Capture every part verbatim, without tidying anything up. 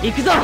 行くぞ。行くぞ。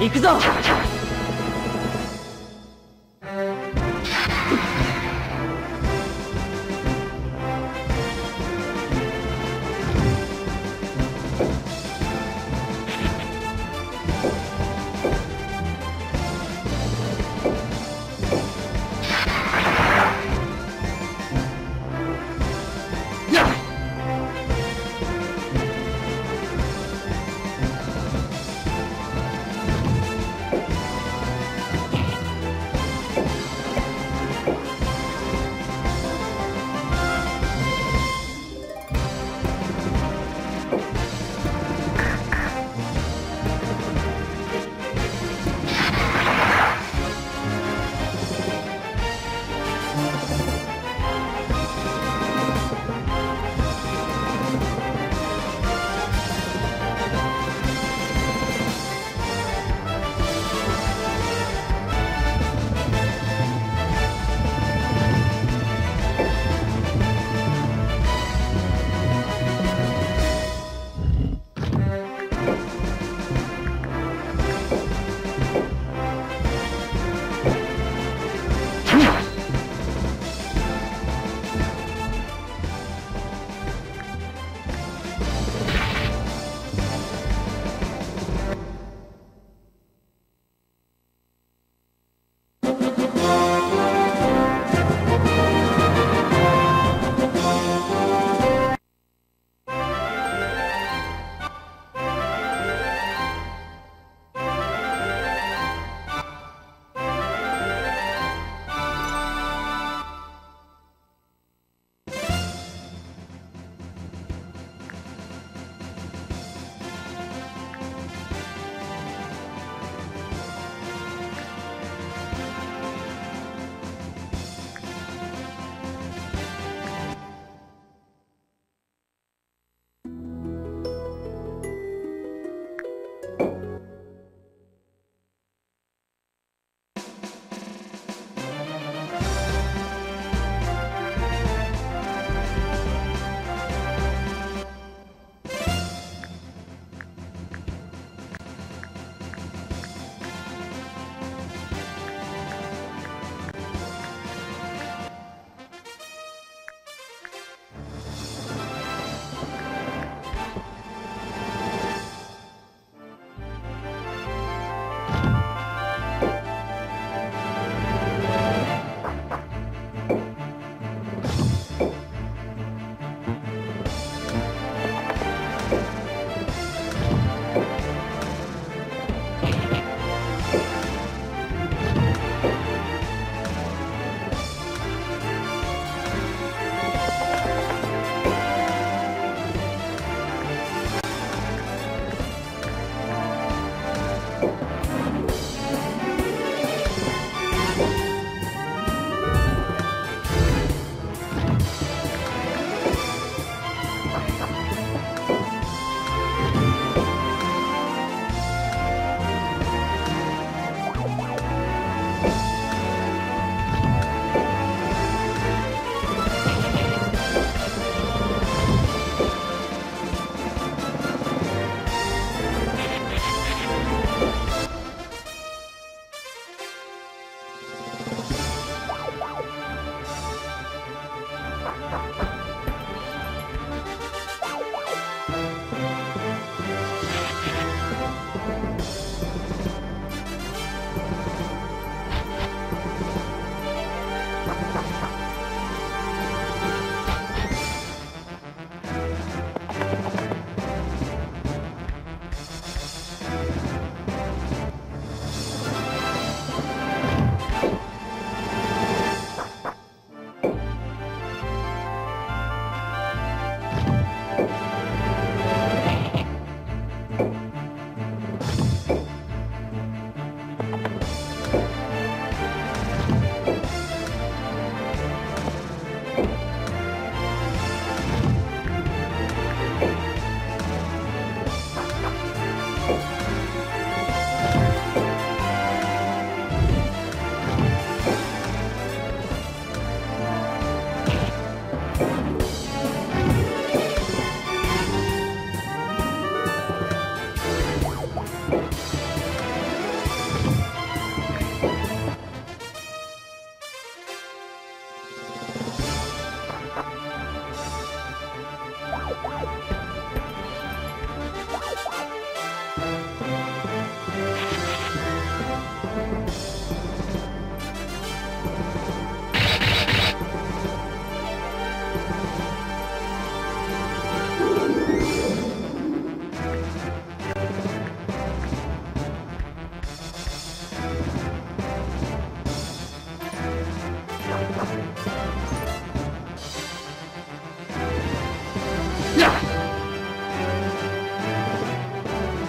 行くぞ。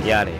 やれや。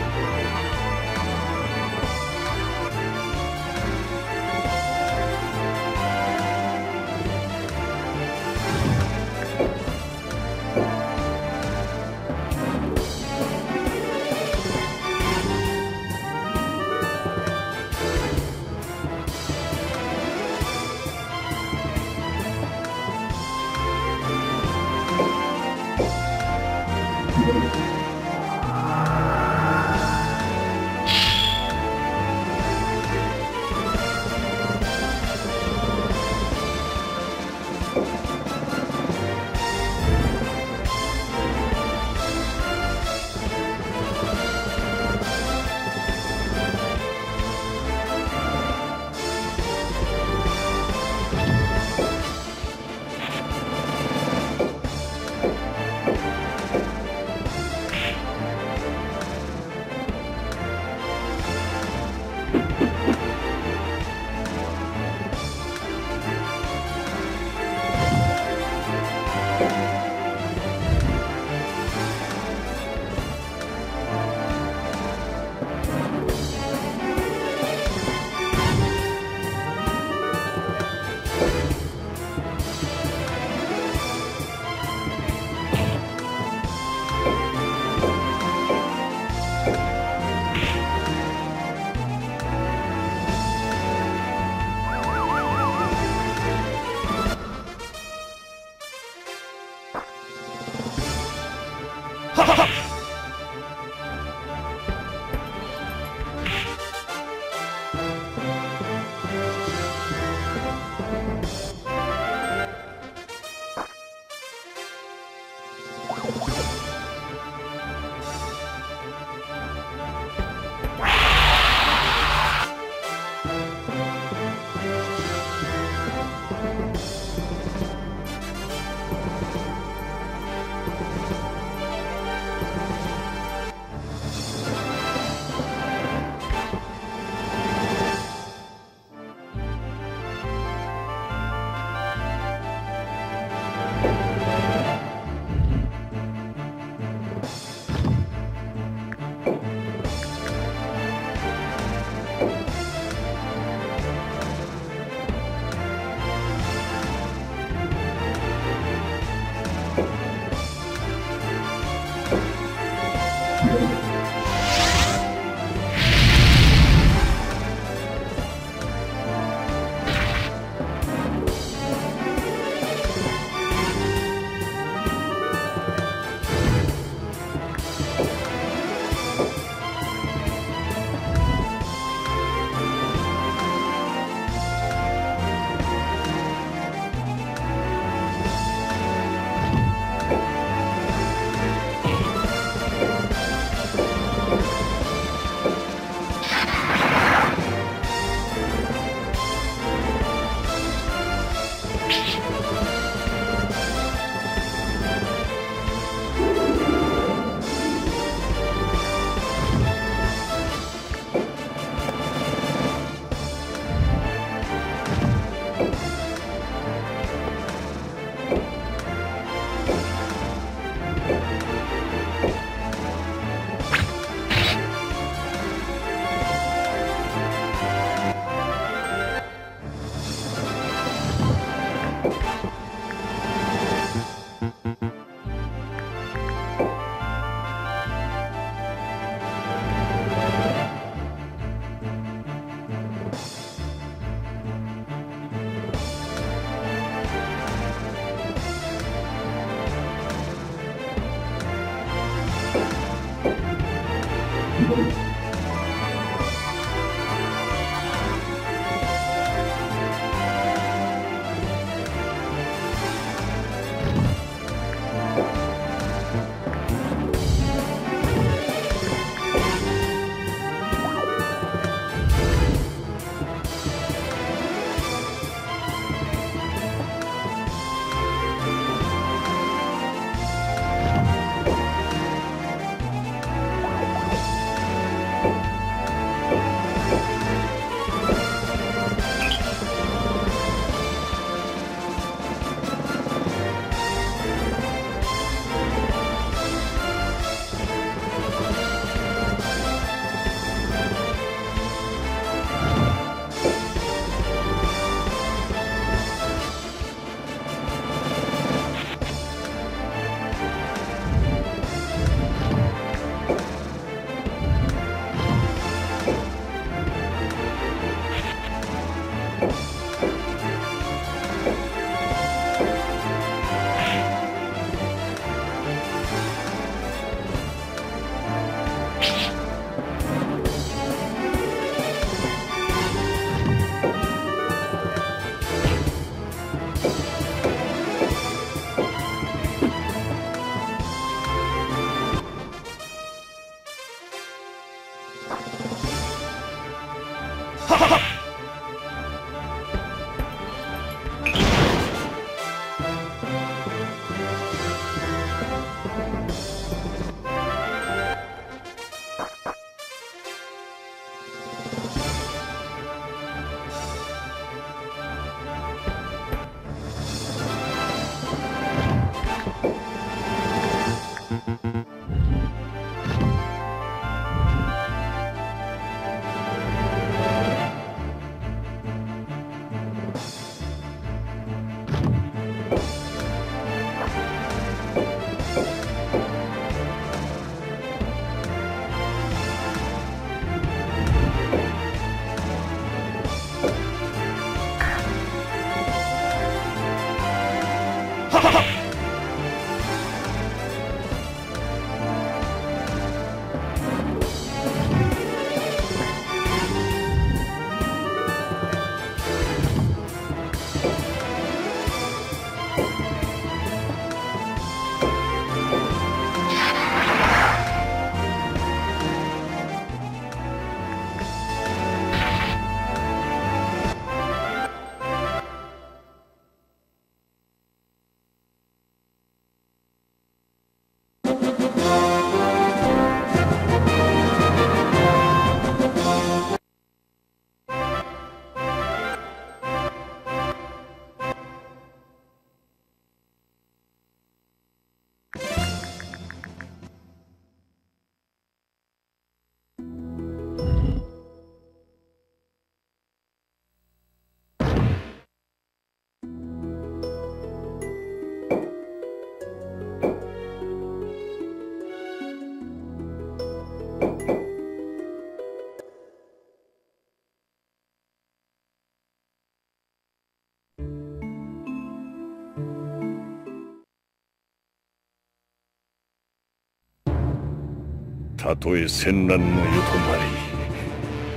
たとえ戦乱の世となり、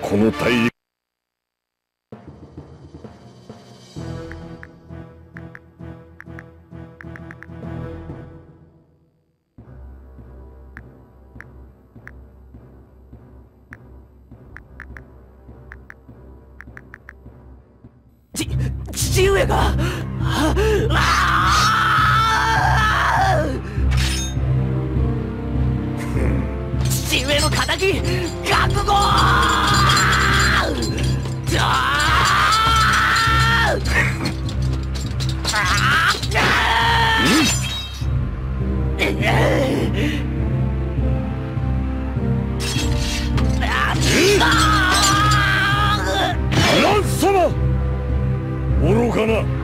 この大陸ち父上がああ父上の敵、覚悟！愚かな！